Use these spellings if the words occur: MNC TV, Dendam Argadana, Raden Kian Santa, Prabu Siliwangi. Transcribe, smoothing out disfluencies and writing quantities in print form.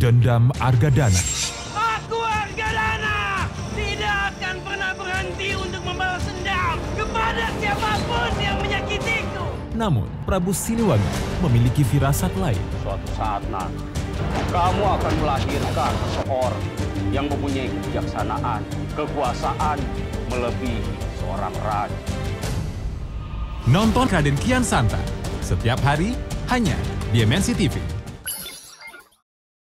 Dendam Argadana. Aku Argadana tidak akan pernah berhenti untuk membalas dendam kepada siapapun yang menyakitiku. Namun, Prabu Siliwangi memiliki firasat lain. Suatu saat nanti, kamu akan melahirkan seorang yang mempunyai kebijaksanaan, kekuasaan melebihi seorang raja. Nonton Raden Kian Santa setiap hari hanya di MNC TV.